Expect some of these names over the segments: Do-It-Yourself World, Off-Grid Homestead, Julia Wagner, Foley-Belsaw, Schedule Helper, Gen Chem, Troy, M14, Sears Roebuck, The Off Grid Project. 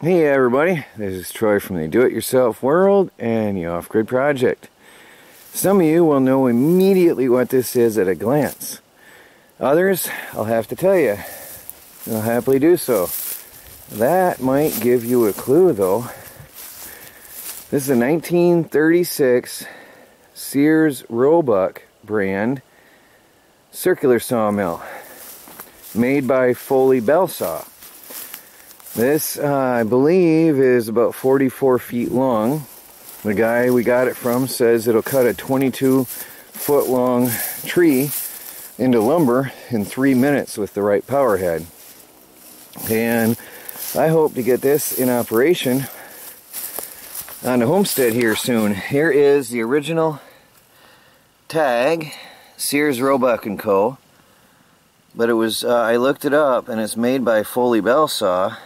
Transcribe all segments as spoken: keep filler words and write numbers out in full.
Hey everybody, this is Troy from the Do-It-Yourself World and the Off-Grid Project. Some of you will know immediately what this is at a glance. Others, I'll have to tell you, and I'll happily do so. That might give you a clue though. This is a nineteen thirty-six Sears Roebuck brand circular sawmill made by Foley-Belsaw. This, uh, I believe, is about forty-four feet long. The guy we got it from says it'll cut a twenty-two foot long tree into lumber in three minutes with the right power head. And I hope to get this in operation on the homestead here soon. Here is the original tag, Sears Roebuck and Co. But it was, uh, I looked it up, and it's made by Foley-Belsaw.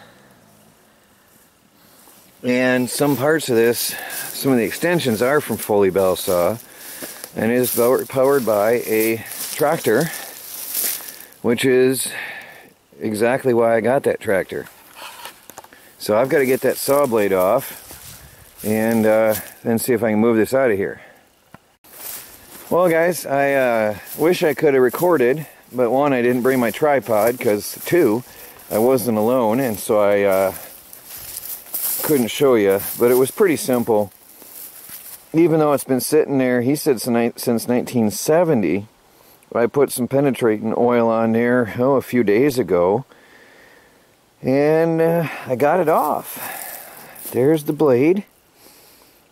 And some parts of this, some of the extensions are from Foley-Belsaw, and it is powered by a tractor, which is exactly why I got that tractor. So I've got to get that saw blade off and uh, then see if I can move this out of here. Well guys, I uh, wish I could have recorded, but one, I didn't bring my tripod, because two, I wasn't alone, and so I... Uh, couldn't show you, but it was pretty simple. Even though it's been sitting there, he said, since nineteen seventy, I put some penetrating oil on there oh, a few days ago, and uh, I got it off. There's the blade,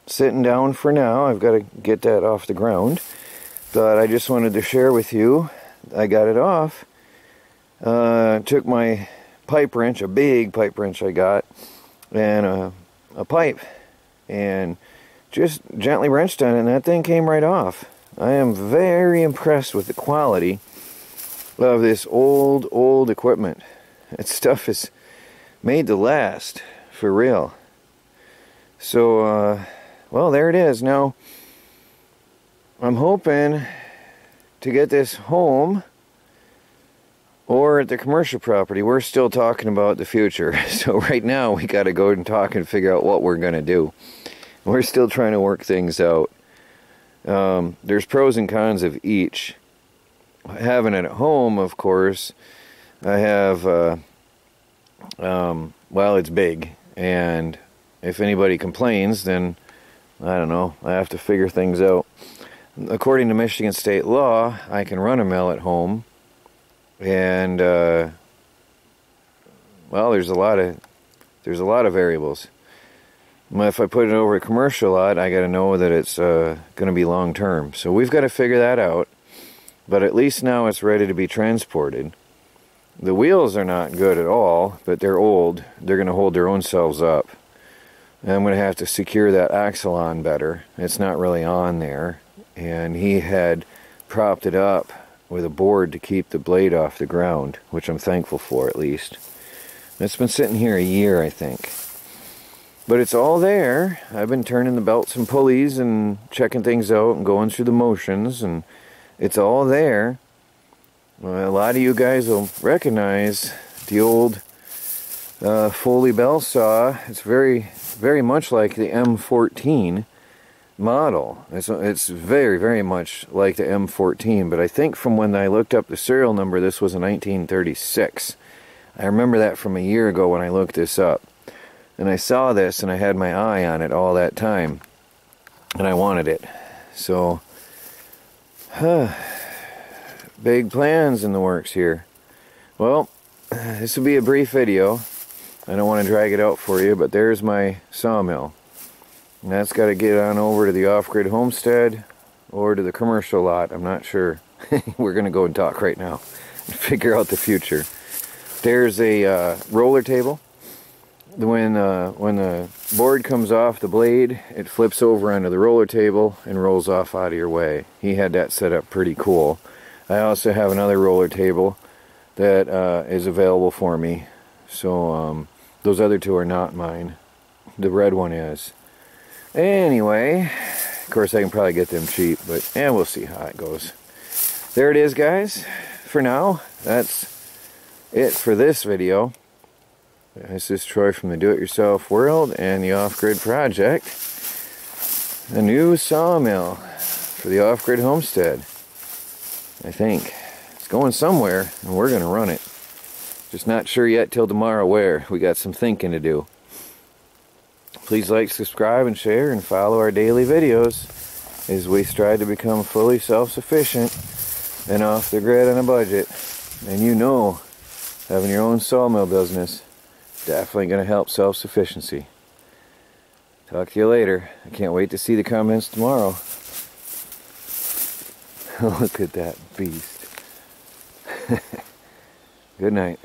sitting down for now. I've got to get that off the ground, but I just wanted to share with you, I got it off. Uh, took my pipe wrench, a big pipe wrench I got, and a, a pipe, and just gently wrenched on it, and that thing came right off. I am very impressed with the quality of this old, old equipment. That stuff is made to last, for real. So, uh, well, there it is. Now, I'm hoping to get this home or at the commercial property. We're still talking about the future. So right now we got to go and talk and figure out what we're going to do. We're still trying to work things out. Um, there's pros and cons of each. Having it at home, of course, I have, uh, um, well, it's big. And if anybody complains, then, I don't know, I have to figure things out. According to Michigan state law, I can run a mill at home. And uh, well, there's a lot of there's a lot of variables. If I put it over a commercial lot, I got to know that it's uh, going to be long term. So we've got to figure that out. But at least now it's ready to be transported. The wheels are not good at all, but they're old. They're going to hold their own selves up. And I'm going to have to secure that axle on better. It's not really on there, and he had propped it up with a board to keep the blade off the ground, which I'm thankful for, at least. And it's been sitting here a year, I think. But it's all there. I've been turning the belts and pulleys and checking things out and going through the motions, and it's all there. Well, a lot of you guys will recognize the old uh, Foley-Belsaw. It's very, very much like the M fourteen. Model. It's, it's very, very much like the M fourteen, but I think from when I looked up the serial number, this was a nineteen thirty-six. I remember that from a year ago when I looked this up. And I saw this, and I had my eye on it all that time. And I wanted it. So, huh, big plans in the works here. Well, this will be a brief video. I don't want to drag it out for you, but there's my sawmill. And that's got to get on over to the Off-Grid Homestead or to the commercial lot. I'm not sure. We're going to go and talk right now and figure out the future. There's a uh, roller table. When, uh, when the board comes off the blade, it flips over onto the roller table and rolls off out of your way. He had that set up pretty cool. I also have another roller table that uh, is available for me. So um, those other two are not mine. The red one is. Anyway, of course I can probably get them cheap, but and we'll see how it goes. There it is, guys. For now, that's it for this video. This is Troy from the Do-It-Yourself World and the Off-Grid Project. A new sawmill for the Off-Grid Homestead. I think. It's going somewhere and we're going to run it. Just not sure yet till tomorrow where. We got some thinking to do. Please like, subscribe, and share, and follow our daily videos as we strive to become fully self-sufficient and off the grid on a budget. And you know, having your own sawmill business definitely going to help self-sufficiency. Talk to you later. I can't wait to see the comments tomorrow. Look at that beast. Good night.